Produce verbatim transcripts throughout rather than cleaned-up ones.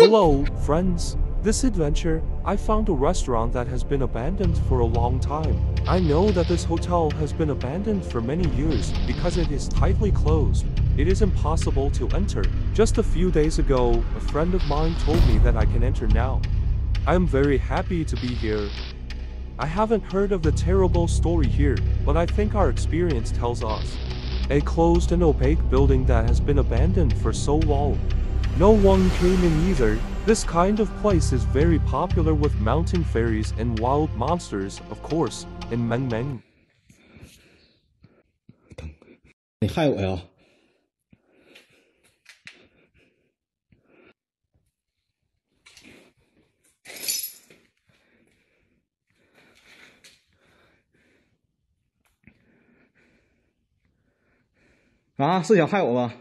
Hello, friends. This adventure, I found a restaurant that has been abandoned for a long time. I know that this hotel has been abandoned for many years because it is tightly closed. It is impossible to enter. Just a few days ago, a friend of mine told me that I can enter now. I am very happy to be here. I haven't heard of the terrible story here, but I think our experience tells us. A closed and opaque building that has been abandoned for so long. No one came in either. This kind of place is very popular with mountain fairies and wild monsters, of course, in Mengmeng. Hi, Will. Ah, 是想害我吗？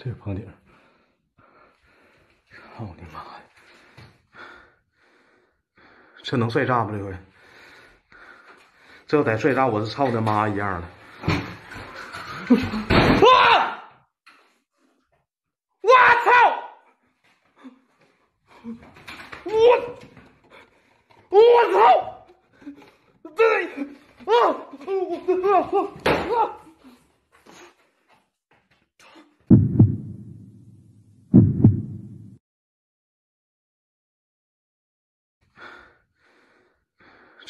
这是棚顶，我的妈呀！这能帅炸不？这回，这要再帅炸，我是操我的妈一样了！啊！我操！我我操！对，啊！我我我！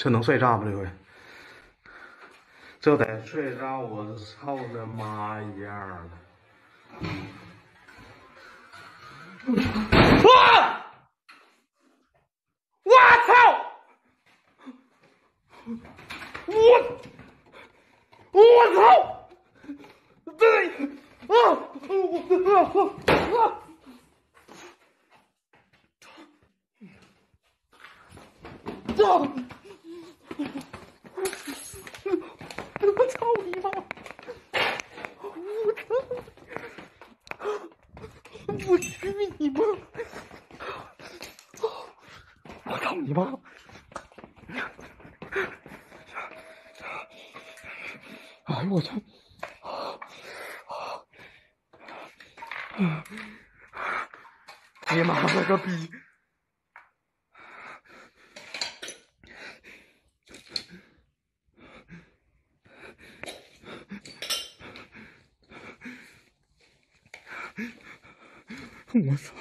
这能帅炸不？这回，这得帅炸我操他妈一样了！啊！我操！我我操！对，啊！我我啊！ 你妈了个逼！我操！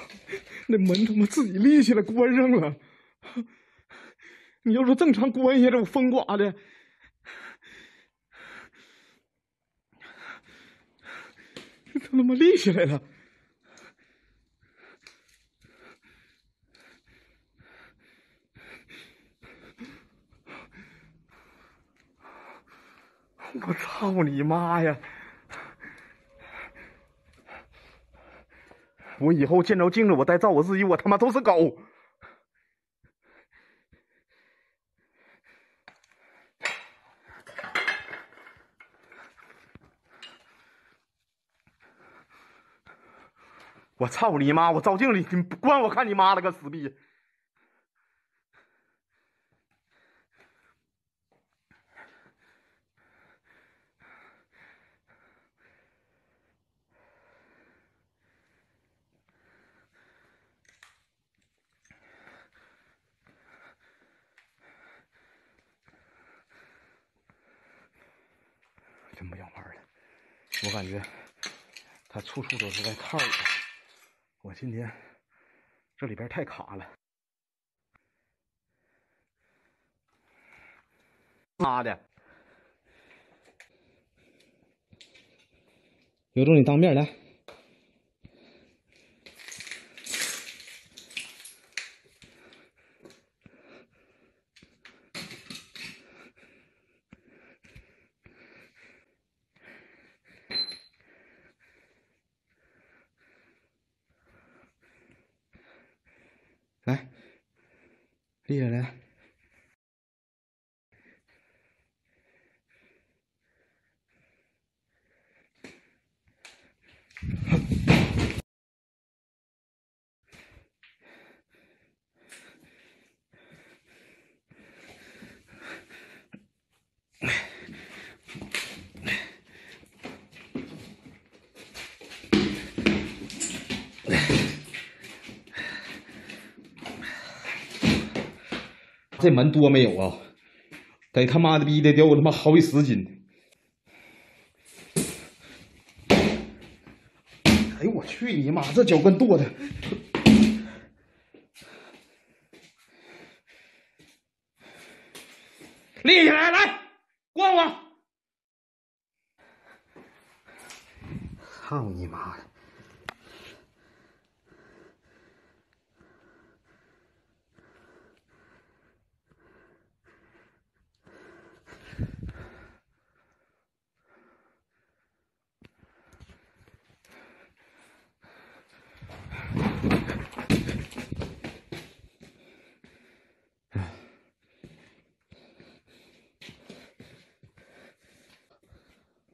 那门他妈自己立起来关上了。你要说正常关一下，这我风刮的。 他他妈立起来了！我操你妈呀！我以后见着镜子，我再照我自己，我他妈都是狗！我操你妈！我照镜子，你关我看你妈了个死逼！我感觉它处处都是在靠我。我今天这里边太卡了，妈的！有种你当面来。 来，立着来，这门多没有啊！得他妈的逼的，得我他妈好几十斤！哎呦我去你妈！这脚跟跺的，立起来，来，关我！操你妈的！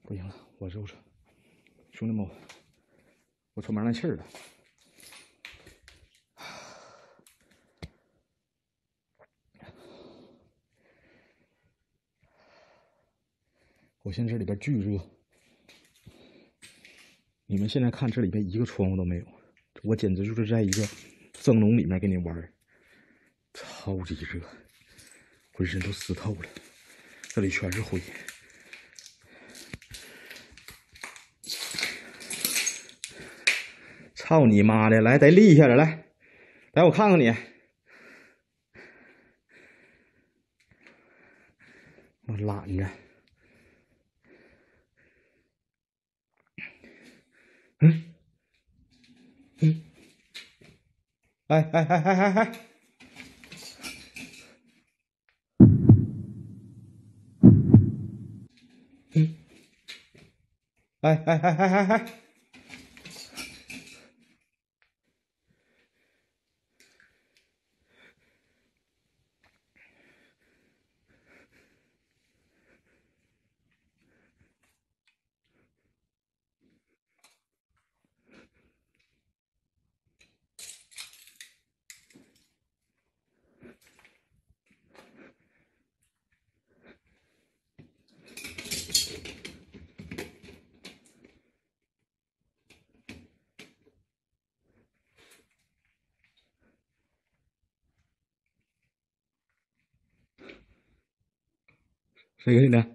不行了，我收拾。兄弟们，我喘不上来气儿了。我现在这里边巨热，你们现在看这里边一个窗户都没有，我简直就是在一个蒸笼里面给你玩，超级热，浑身都湿透了，这里全是灰。 操你妈的！来，得立下来，来，来，我看看你。我懒着。嗯，嗯，哎哎哎哎哎哎！嗯，哎哎哎哎哎哎！ 谁给你的？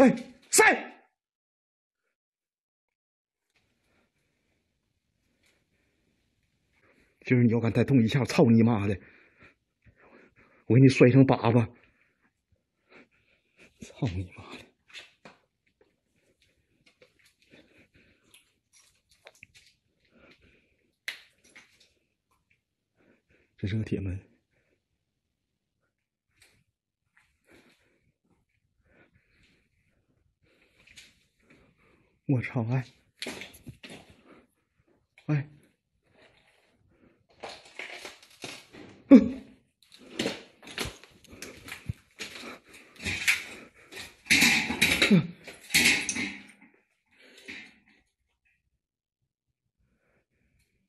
哎，谁？今儿你要敢再动一下，操你妈的！我给你摔成粑粑！操你妈的！这是个铁门。 我操！哎，哎，嗯，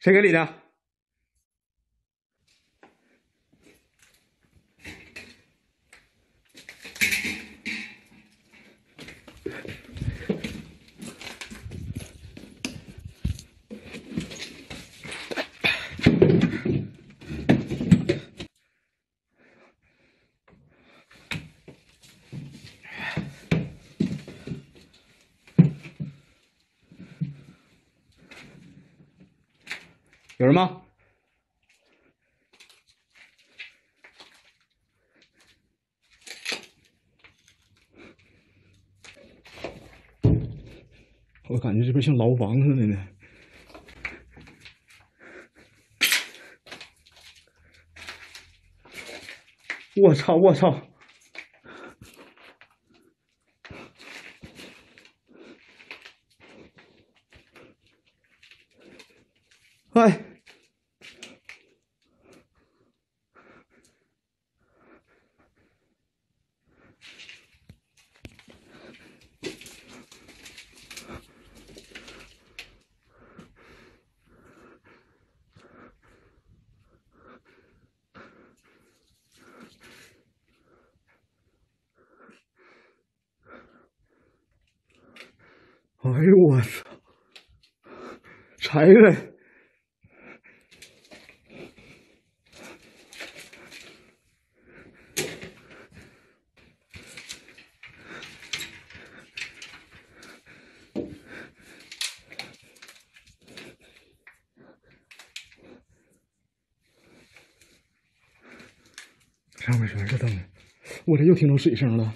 谁给你的？有人吗？我感觉这边像牢房似的呢。我操！我操！ 哎，哎呦我操，柴人！ 上面全是灯，我这又听到水声了。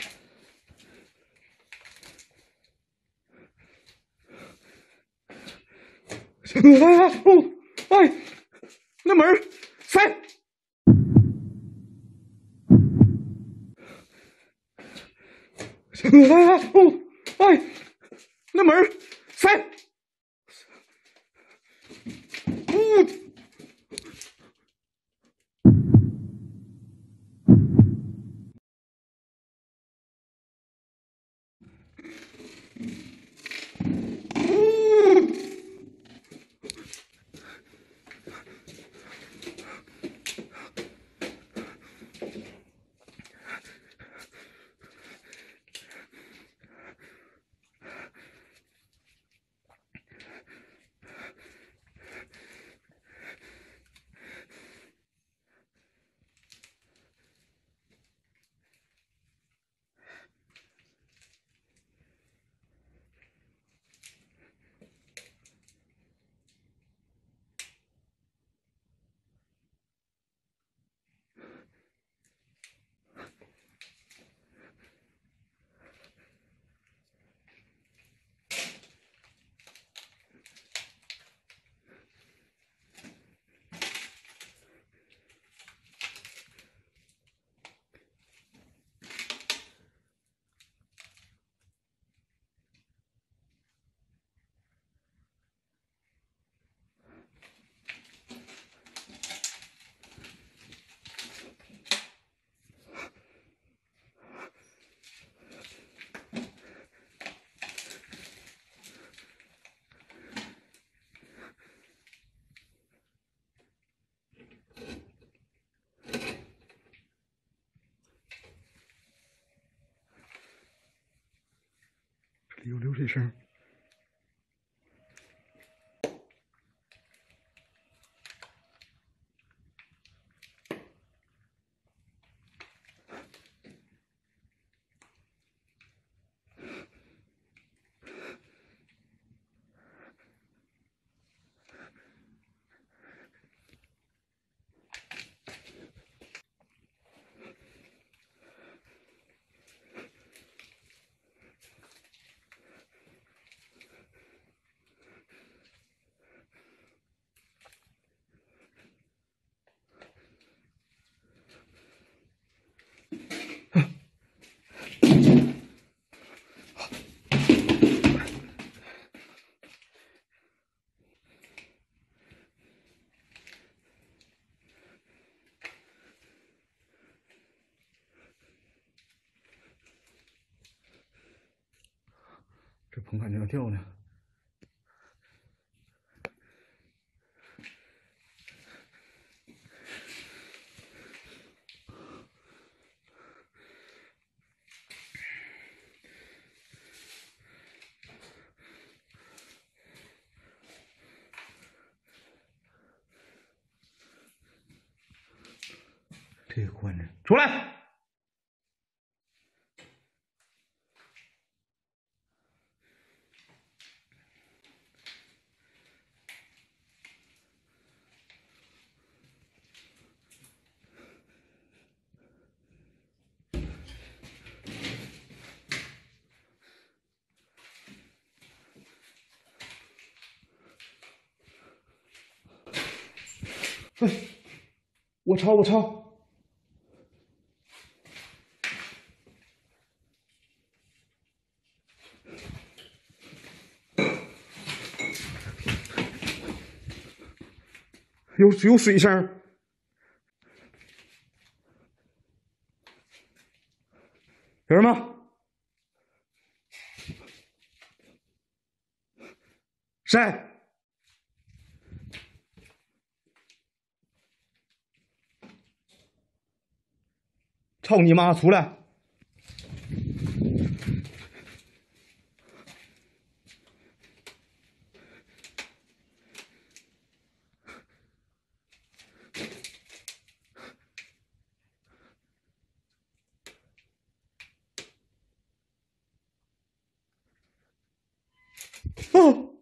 哎哎哦哎，那门塞！哎哎哦哎，那门塞！不。 有流水声。 这棚感觉要掉呢。这个官人出来！哎，我抄，我抄。 有有水声，有人吗？谁？操你妈！出来！哦，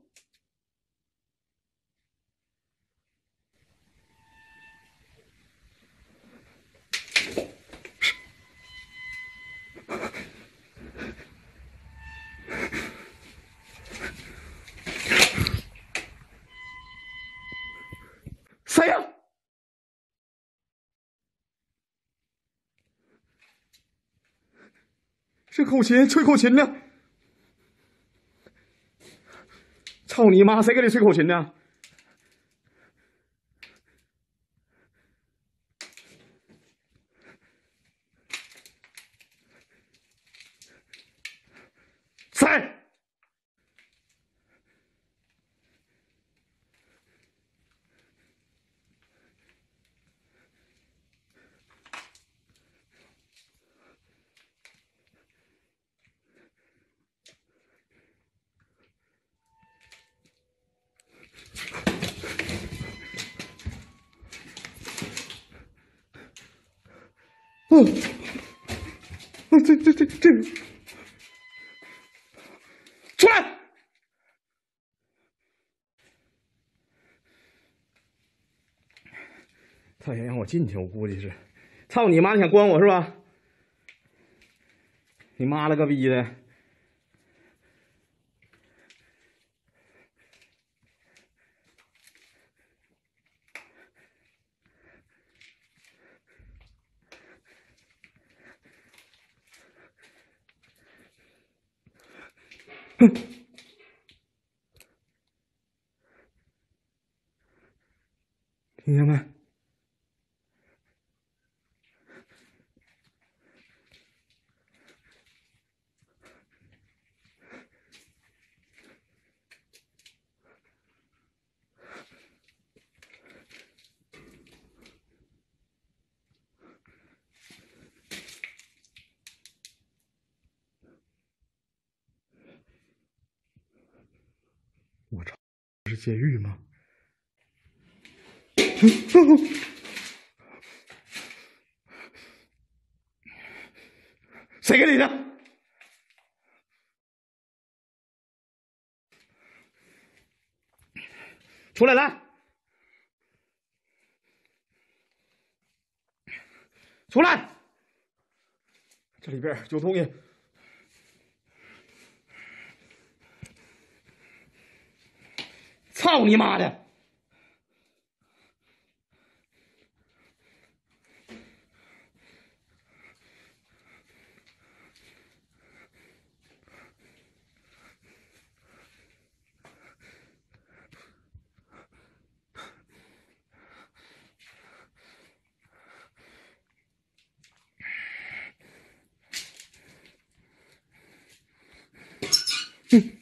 谁呀？是口琴，吹口琴呢。 操你妈！谁给你吹口琴呢？谁？哦，哦，这这这这，出来！他想让我进去，我估计是，操你妈！你想关我是吧？你妈了个逼的！听见没？我操，是监狱吗？ 谁给你的？出来来！出来！这里边有东西。 操你妈的！嗯。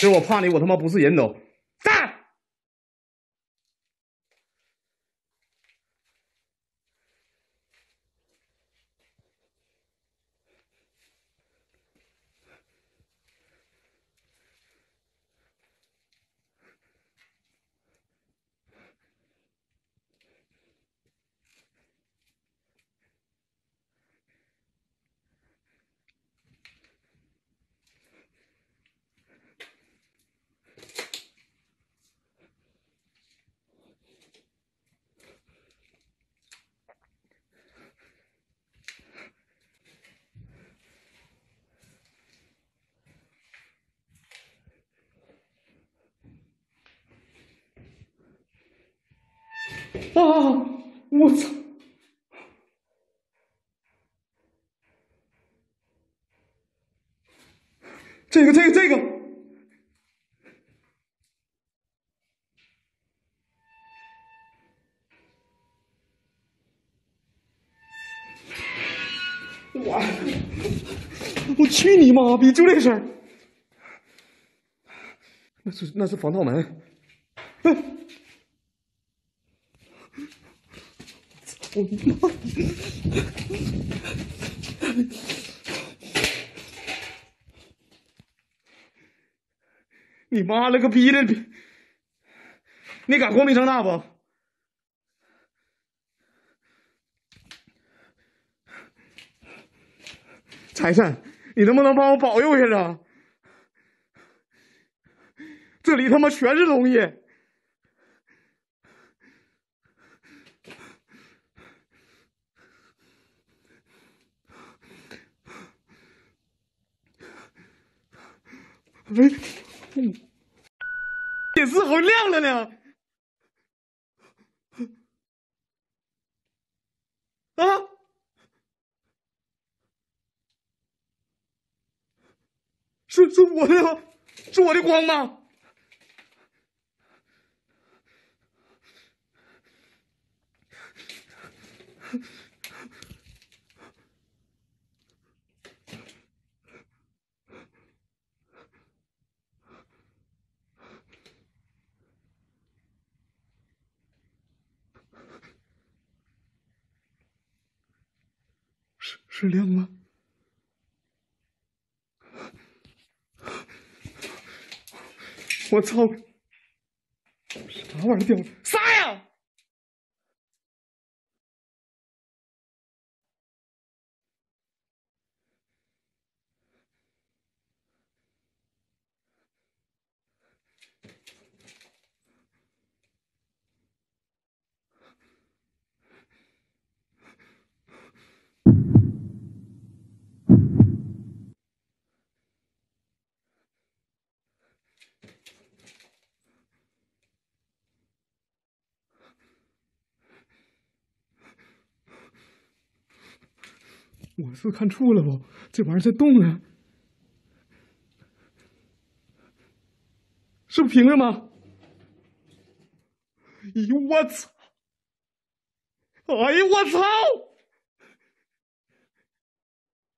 其实我怕你，我他妈不是人都。干！啊！我操！这个，这个，这个，我我去你妈逼！就这事儿，那是那是防盗门，哎。 我妈！你妈了个逼的！你敢光明正大不？财神，你能不能帮我保佑一下啊？这里他妈全是东西！ 喂，嗯，也是好亮了呢。啊！是是我的，是我的光吗？是亮吗？我操！啥玩意掉了？啥呀？我是看错了不？这玩意儿在动啊！是不是平了吗？哎呦我操！哎呦我操！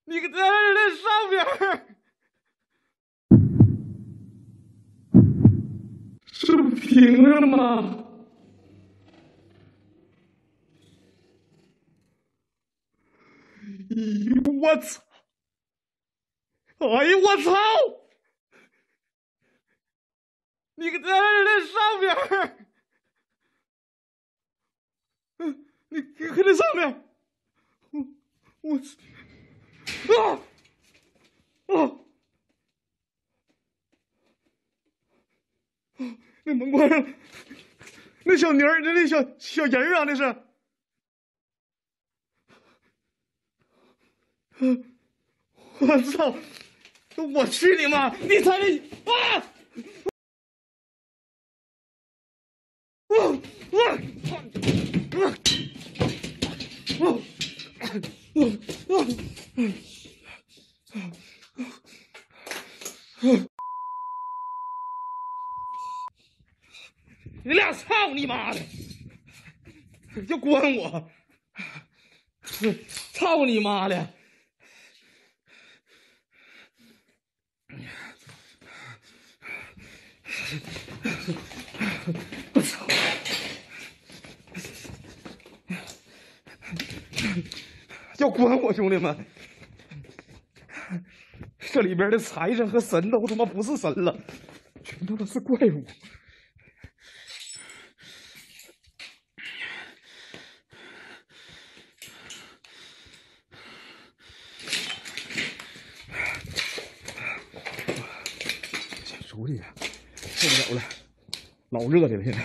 你在那上边是不是平了吗？ 我操！哎呦我操！你在那上边嗯，你搁那上边我我啊啊！那门关上，那小妮儿，那那小小人儿啊，那是。 我操！我去你妈！你才是啊！我我我我我我！你俩操你妈的！就关我！操你妈的！我操！要关我，兄弟们！这里边的财神和神都他妈不是神了，全他妈是怪物。 屋里啊，受不了了，老热的了，现在。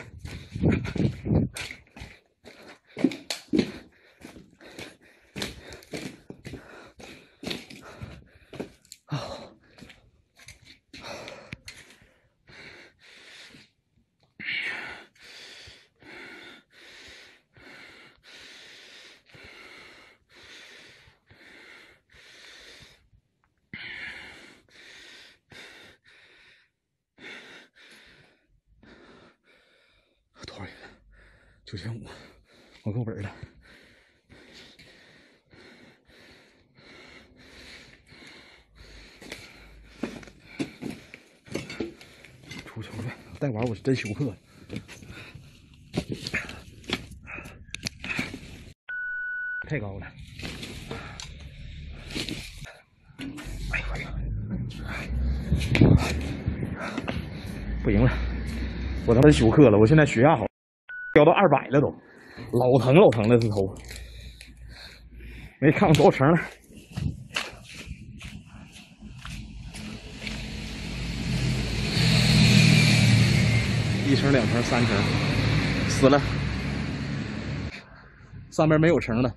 啊、哦！九千五，我够本了。出去吧，带娃我是真羞涩了。 太高了。哎呦我，不行了，我他妈休克了，我现在血压好。 飙到二百了都，老疼老疼了这头，没看过多少层了。一层、两层、三层，死了。上面没有层了，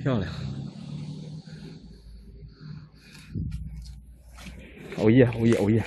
漂亮。熬夜，熬夜，熬夜。